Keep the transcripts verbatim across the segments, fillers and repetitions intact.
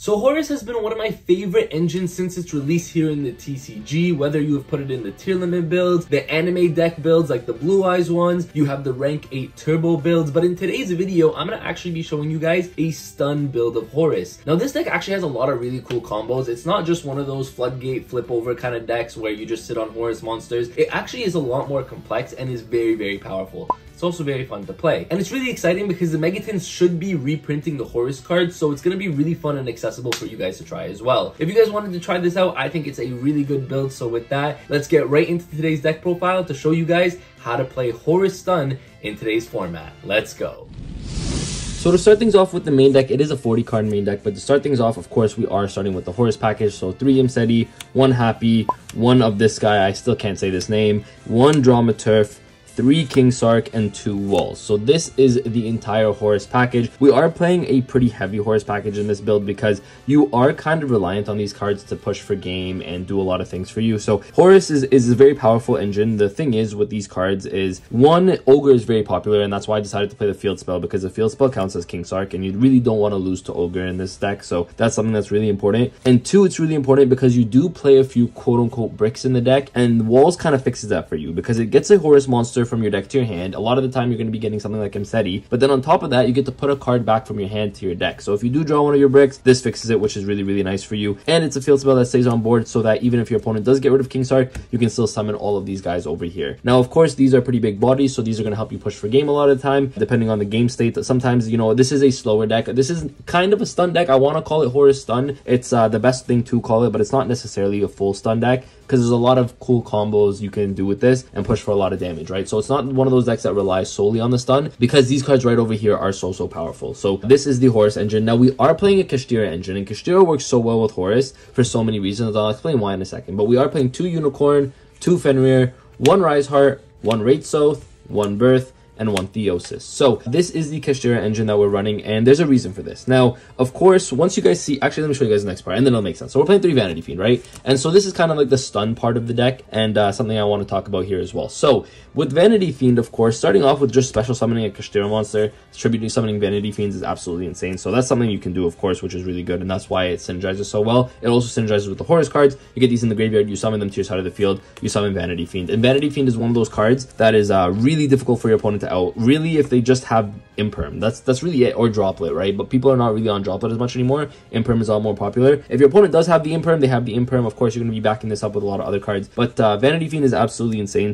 So Horus has been one of my favorite engines since its release here in the T C G, whether you have put it in the tier limit builds, the anime deck builds like the Blue Eyes ones, you have the rank eight turbo builds, but in today's video, I'm gonna actually be showing you guys a stun build of Horus. Now this deck actually has a lot of really cool combos. It's not just one of those floodgate flip over kind of decks where you just sit on Horus monsters. It actually is a lot more complex and is very, very powerful. It's also very fun to play. And it's really exciting because the Megatons should be reprinting the Horus cards, so it's gonna be really fun and accessible for you guys to try as well. If you guys wanted to try this out, I think it's a really good build. So with that, let's get right into today's deck profile to show you guys how to play Horus stun in today's format. Let's go. So to start things off with the main deck, it is a forty card main deck, but to start things off, of course, we are starting with the Horus package. So three Imsety, one Hapi, one of this guy, I still can't say this name, one Duamutef, three King Sark, and two Walls. So this is the entire Horus package. We are playing a pretty heavy Horus package in this build because you are kind of reliant on these cards to push for game and do a lot of things for you. So Horus is, is a very powerful engine. The thing is with these cards is, one, Ogre is very popular, and that's why I decided to play the field spell, because the field spell counts as King Sark, and you really don't want to lose to Ogre in this deck. So that's something that's really important. And two, it's really important because you do play a few quote-unquote bricks in the deck, and Walls kind of fixes that for you because it gets a Horus monster from your deck to your hand. A lot of the time you're going to be getting something like Imsety, but then on top of that you get to put a card back from your hand to your deck. So if you do draw one of your bricks, this fixes it, which is really, really nice for you. And it's a field spell that stays on board, so that even if your opponent does get rid of King Sark, you can still summon all of these guys over here. Now of course, these are pretty big bodies, so these are going to help you push for game a lot of the time, depending on the game state. Sometimes, you know, this is a slower deck. This is kind of a stun deck. I want to call it Horus stun. It's uh, the best thing to call it, but it's not necessarily a full stun deck, because there's a lot of cool combos you can do with this and push for a lot of damage, right? So it's not one of those decks that relies solely on the stun, because these cards right over here are so, so powerful. So this is the Horus engine. Now we are playing a Kashtira engine, and Kashtira works so well with Horus for so many reasons. I'll explain why in a second, but we are playing two Unicorn, two Fenrir, one Riseheart, one Raid Soth, one Birth, and one Theosis. So this is the Kashtira engine that we're running, and there's a reason for this. Now, of course, once you guys see, actually, let me show you guys the next part, and then it'll make sense. So we're playing three Vanity Fiend, right? And so this is kind of like the stun part of the deck, and uh, something I want to talk about here as well. So with Vanity Fiend, of course, starting off with just special summoning a Kashtira monster, tributing summoning Vanity Fiends is absolutely insane. So that's something you can do, of course, which is really good, and that's why it synergizes so well. It also synergizes with the Horus cards. You get these in the graveyard, you summon them to your side of the field, you summon Vanity Fiend. And Vanity Fiend is one of those cards that is uh, really difficult for your opponent to out, really, if they just have Imperm. That's that's really it, or Droplet, right? But people are not really on Droplet as much anymore. Imperm is a lot more popular. If your opponent does have the Imperm, they have the Imperm. Of course, you're going to be backing this up with a lot of other cards. But uh, Vanity Fiend is absolutely insane,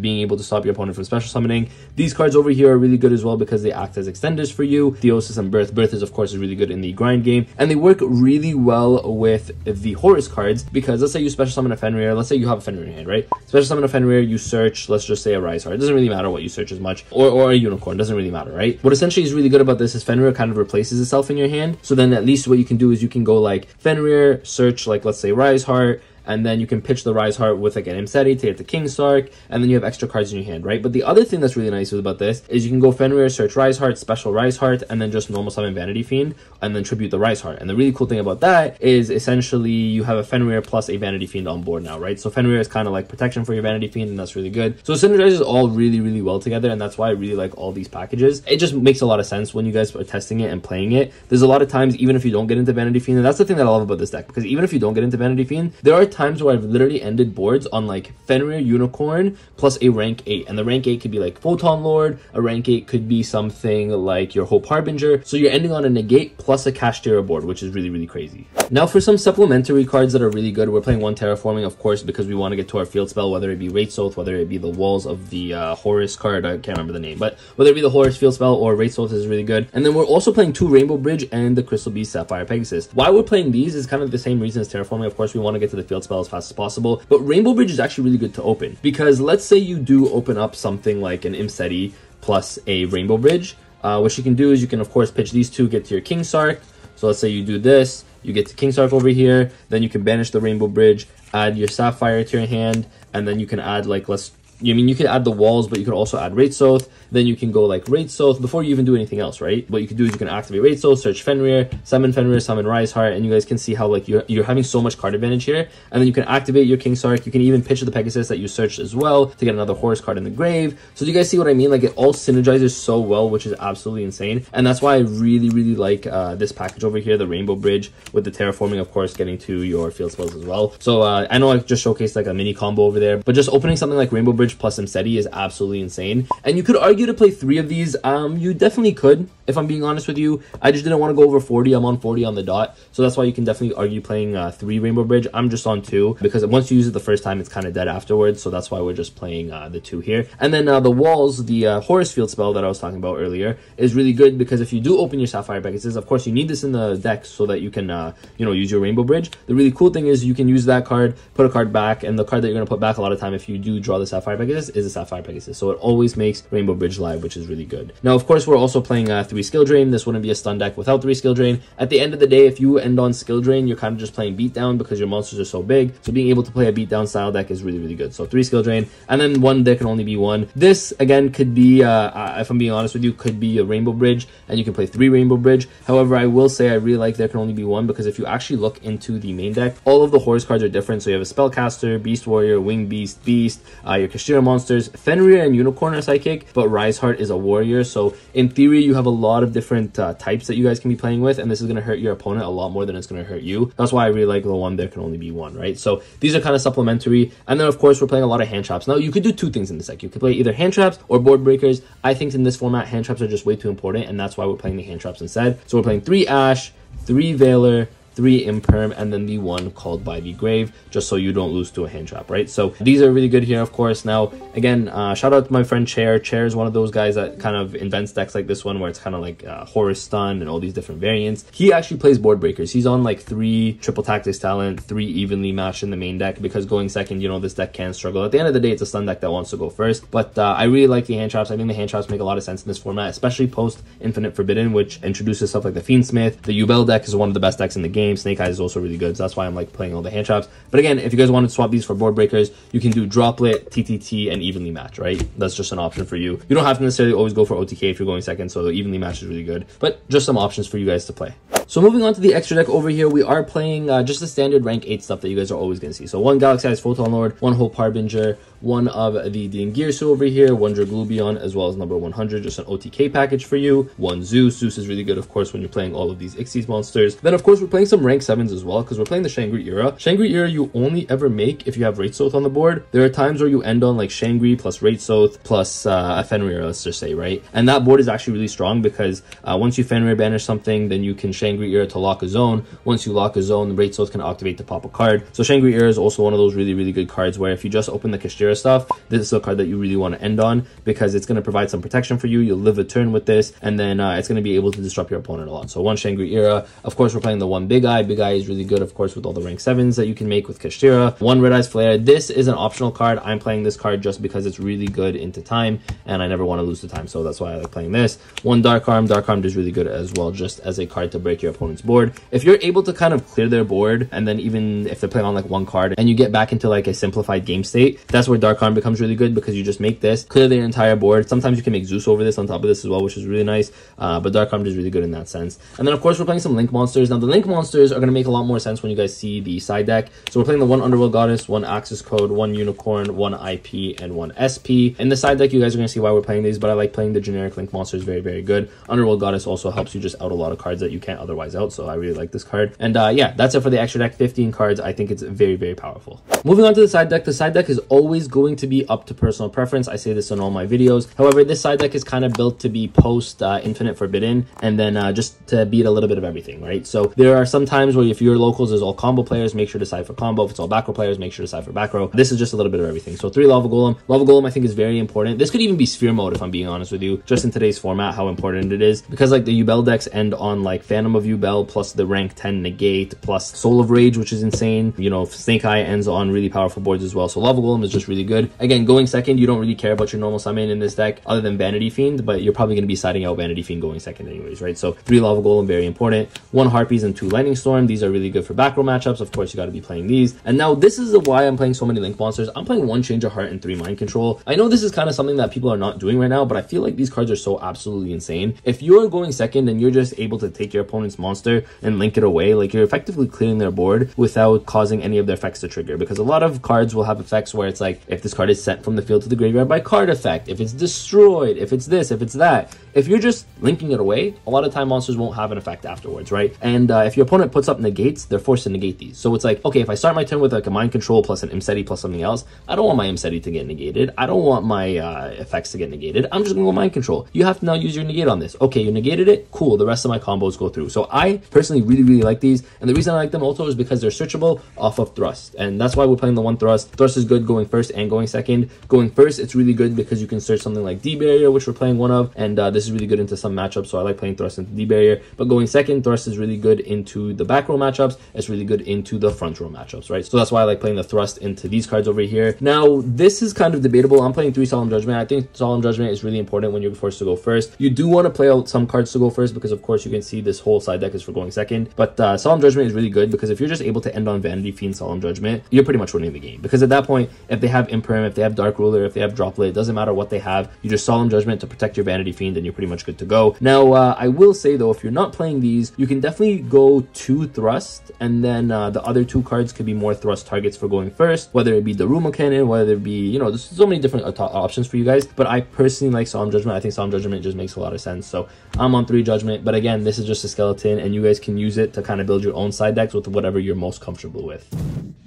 being able to stop your opponent from special summoning. These cards over here are really good as well because they act as extenders for you. Theosis and Birth. Birth is, of course, is really good in the grind game. And they work really well with the Horus cards because let's say you special summon a Fenrir. Let's say you have a Fenrir in your hand, right? Special summon a Fenrir, you search, let's just say a Riseheart. It doesn't really matter what you search as much. Or, or a Unicorn, doesn't really matter, right? What essentially is really good about this is Fenrir kind of replaces itself in your hand, so then at least what you can do is you can go like Fenrir, search like let's say Riseheart, and then you can pitch the Riseheart with like an Imsety to get the King Sark, and then you have extra cards in your hand, right? But the other thing that's really nice about this is you can go Fenrir, search Riseheart, special Riseheart, and then just normal summon Vanity Fiend, and then tribute the Riseheart. And the really cool thing about that is essentially you have a Fenrir plus a Vanity Fiend on board now, right? So Fenrir is kind of like protection for your Vanity Fiend, and that's really good. So it synergizes all really, really well together, and that's why I really like all these packages. It just makes a lot of sense when you guys are testing it and playing it. There's a lot of times, even if you don't get into Vanity Fiend, and that's the thing that I love about this deck, because even if you don't get into Vanity Fiend, there are times where I've literally ended boards on like Fenrir Unicorn plus a rank eight, and the rank eight could be like Photon Lord, a rank eight could be something like your Hope Harbinger, so you're ending on a negate plus a Kashtira board, which is really, really crazy. Now for some supplementary cards that are really good, we're playing one Terraforming, of course, because we want to get to our field spell, whether it be Wraithsoth, whether it be the Walls of the uh, Horus card, I can't remember the name, but whether it be the Horus field spell or Wraithsoth is really good. And then we're also playing two Rainbow Bridge and the Crystal Beast Sapphire Pegasus. Why we're playing these is kind of the same reason as Terraforming. Of course, we want to get to the field spell as fast as possible, but Rainbow Bridge is actually really good to open, because let's say you do open up something like an Imsety plus a Rainbow Bridge, uh, what you can do is you can of course pitch these two, get to your King Sark. So let's say you do this, you get to King Sark over here, then you can banish the Rainbow Bridge, add your Sapphire to your hand, and then you can add like, let's I mean, you could add the walls, but you could also add Wraithsoth. Then you can go like Wraithsoth before you even do anything else, right? What you can do is you can activate Wraithsoth, search Fenrir, summon Fenrir, summon Riseheart, and you guys can see how like you're, you're having so much card advantage here. And then you can activate your King Sark. You can even pitch the Pegasus that you searched as well to get another Horus card in the grave. So do you guys see what I mean? Like it all synergizes so well, which is absolutely insane. And that's why I really, really like uh, this package over here, the Rainbow Bridge with the terraforming, of course, getting to your field spells as well. So uh, I know I just showcased like a mini combo over there, but just opening something like Rainbow Bridge plus Imsety is absolutely insane. And you could argue to play three of these. Um, you definitely could, if I'm being honest with you. I just didn't want to go over forty. I'm on forty on the dot. So that's why you can definitely argue playing uh, three Rainbow Bridge. I'm just on two because once you use it the first time, it's kind of dead afterwards. So that's why we're just playing uh, the two here. And then uh, the walls, the uh, Horus field spell that I was talking about earlier is really good because if you do open your Sapphire Pegasus, of course, you need this in the deck so that you can, uh, you know, use your Rainbow Bridge. The really cool thing is you can use that card, put a card back, and the card that you're going to put back a lot of time if you do draw the Sapphire Pegasus is a Sapphire Pegasus, so it always makes Rainbow Bridge live, which is really good. Now of course we're also playing uh, three Skill Drain. This wouldn't be a stun deck without three Skill Drain. At the end of the day, if you end on Skill Drain, you're kind of just playing beatdown because your monsters are so big, so being able to play a beatdown style deck is really, really good. So three Skill Drain, and then one, there can only be one. This again could be uh, if I'm being honest with you, could be a Rainbow Bridge and you can play three Rainbow Bridge. However, I will say I really like there can only be one because if you actually look into the main deck, all of the Horus cards are different. So you have a Spellcaster, Beast Warrior, Winged Beast, Beast, uh, your Kashtira monsters, Fenrir and Unicorn are psychic, but Riseheart is a warrior. So in theory, you have a lot of different uh, types that you guys can be playing with, and this is going to hurt your opponent a lot more than it's going to hurt you. That's why I really like the one, there can only be one, right? So these are kind of supplementary. And then of course, we're playing a lot of hand traps. Now you could do two things in this deck. You could play either hand traps or board breakers. I think in this format, hand traps are just way too important, and that's why we're playing the hand traps instead. So we're playing three Ash, three Veiler, three Imperm, and then the one Called by the Grave, just so you don't lose to a hand trap, right? So these are really good here, of course. Now again, uh shout out to my friend Chair. Chair is one of those guys that kind of invents decks like this one where it's kind of like uh, Horus stun and all these different variants. He actually plays board breakers. He's on like three triple tactics talent, three evenly matched in the main deck, because going second, you know, this deck can struggle. At the end of the day, it's a stun deck that wants to go first, but uh, I really like the hand traps. I think the hand traps make a lot of sense in this format, especially post Infinite Forbidden, which introduces stuff like the Fiendsmith. The Yubel deck is one of the best decks in the game. Snake Eyes is also really good, so that's why I'm like playing all the hand traps. But again, if you guys want to swap these for board breakers, you can do Droplet, T T T, and evenly match, right? That's just an option for you. You don't have to necessarily always go for O T K if you're going second, so the evenly match is really good, but just some options for you guys to play. So moving on to the extra deck over here, we are playing uh, just the standard rank eight stuff that you guys are always going to see. So one Galaxy Eyes Photon Lord, one Hope Harbinger, one of the Dingirsu over here, one Draglubion, as well as number one hundred, just an O T K package for you, one Zeus. Zeus is really good, of course, when you're playing all of these Ixies monsters. Then, of course, we're playing some rank sevens as well, because we're playing the Shangri-Era. Shangri-Era you only ever make if you have Wraithsoth on the board. There are times where you end on like Shangri plus Wraithsoth plus uh, a Fenrir, let's just say, right? And that board is actually really strong because uh, once you Fenrir banish something, then you can Shangri-Era to lock a zone. Once you lock a zone, the Wraithsoth can activate to pop a card. So Shangri-Era is also one of those really, really good cards where if you just open the Kashtira stuff, this is a card that you really want to end on because it's going to provide some protection for you. You'll live a turn with this, and then uh, it's going to be able to disrupt your opponent a lot. So one Shangri-Era. Of course, we're playing the one Big Eye. Big Eye is really good, of course, with all the rank sevens that you can make with Kashtira. One Red Eyes Flare. This is an optional card. I'm playing this card just because it's really good into time, and I never want to lose the time, so that's why I like playing this. One Dark Arm. Dark Arm is really good as well, just as a card to break your opponent's board. If you're able to kind of clear their board, and then even if they're playing on like one card and you get back into like a simplified game state, that's where Dark Arm becomes really good because you just make this clear their entire board. Sometimes you can make Zeus over this on top of this as well, which is really nice, uh, but Dark Arm is really good in that sense. And then of course we're playing some Link monsters. Now the Link monsters are going to make a lot more sense when you guys see the side deck. So we're playing the one Underworld Goddess, one Access Code, one Unicorn, one I P, and one S P. In the side deck you guys are going to see why we're playing these, but I like playing the generic Link monsters. Very, very good. Underworld Goddess also helps you just out a lot of cards that you can't otherwise out, so I really like this card. And uh yeah, that's it for the extra deck. Fifteen cards. I think it's very, very powerful. Moving on to the side deck. The side deck is always going to be up to personal preference. I say this in all my videos. However, this side deck is kind of built to be post uh, Infinite Forbidden, and then uh just to beat a little bit of everything, right? So there are some times where if your locals is all combo players, make sure to side for combo. If it's all back row players, make sure to side for back row. This is just a little bit of everything. So three Lava Golem. Lava Golem I think is very important. This could even be Sphere Mode if I'm being honest with you, just in today's format, how important it is, because like the Yubel decks end on like Phantom of Yubel plus the rank ten negate plus Soul of Rage, which is insane. You know, if Snake Eye ends on really powerful boards as well. So Lava Golem is just really good. Again, going second, you don't really care about your normal summon in this deck other than Vanity Fiend, but you're probably going to be siding out Vanity Fiend going second anyways, right? So three Lava Golem, very important. One Harpies and two Lightning Storm. These are really good for back row matchups. Of course, you got to be playing these. And now this is why I'm playing so many Link monsters. I'm playing one Change of Heart and three Mind Control. I know this is kind of something that people are not doing right now, but I feel like these cards are so absolutely insane. If you're going second and you're just able to take your opponent's monster and link it away, like, you're effectively clearing their board without causing any of their effects to trigger, because a lot of cards will have effects where it's like, if this card is sent from the field to the graveyard by card effect, if it's destroyed, if it's this, if it's that. If you're just linking it away, a lot of time monsters won't have an effect afterwards, right? And uh, if your opponent puts up negates, they're forced to negate these. So it's like, okay, if I start my turn with like a Mind Control plus an Imsety plus something else, I don't want my Imsety to get negated. I don't want my uh, effects to get negated. I'm just gonna go Mind Control. You have to now use your negate on this. Okay, you negated it, cool. The rest of my combos go through. So I personally really, really like these. And the reason I like them also is because they're searchable off of Thrust. And that's why we're playing the one Thrust. Thrust is good going first and going second. Going first, it's really good because you can search something like D Barrier, which we're playing one of, and uh, this is really good into some matchups, so I like playing Thrust into D Barrier. But going second, Thrust is really good into the back row matchups. It's really good into the front row matchups, right? So that's why I like playing the Thrust into these cards over here. Now, this is kind of debatable. I'm playing three Solemn Judgment. I think Solemn Judgment is really important when you're forced to go first. You do want to play out some cards to go first because, of course, you can see this whole side deck is for going second. But uh, Solemn Judgment is really good because if you're just able to end on Vanity Fiend Solemn Judgment, you're pretty much winning the game. Because at that point, if they have Imperm, if they have Dark Ruler, if they have Droplet, it doesn't matter what they have. You just Solemn Judgment to protect your Vanity Fiend and you're pretty much good to go. Now, uh, I will say though, if you're not playing these, you can definitely go to Thrust, and then uh, the other two cards could be more Thrust targets for going first, whether it be the Rumo Cannon, whether it be, you know, there's so many different options for you guys, but I personally like Solemn Judgment. I think Solemn Judgment just makes a lot of sense. So I'm on three Judgment, but again, this is just a skeleton and you guys can use it to kind of build your own side decks with whatever you're most comfortable with.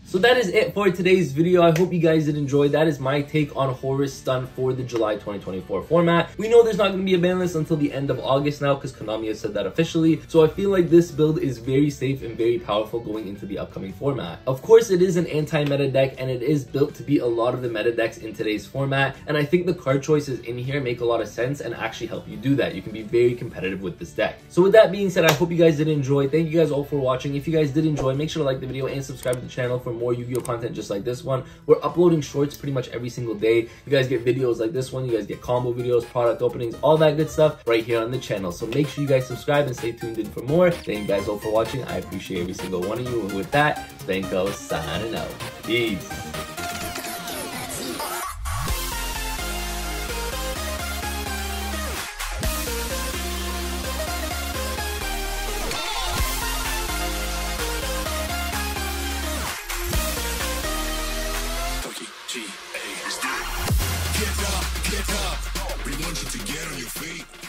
So that is it for today's video. I hope you guys did enjoy. That is my take on Horus Stun for the July twenty twenty-four format. We know there's not going to be a ban list until the end of August now because Konami has said that officially. So I feel like this build is very safe and very powerful going into the upcoming format. Of course, it is an anti-meta deck and it is built to beat a lot of the meta decks in today's format. And I think the card choices in here make a lot of sense and actually help you do that. You can be very competitive with this deck. So with that being said, I hope you guys did enjoy. Thank you guys all for watching. If you guys did enjoy, make sure to like the video and subscribe to the channel for more more Yu-Gi-Oh content just like this one. We're uploading shorts pretty much every single day. You guys get videos like this one. You guys get combo videos, product openings, all that good stuff right here on the channel. So make sure you guys subscribe and stay tuned in for more. Thank you guys all for watching. I appreciate every single one of you. And with that, Spanko signing out. Peace. Get up, get up, we want you to get on your feet.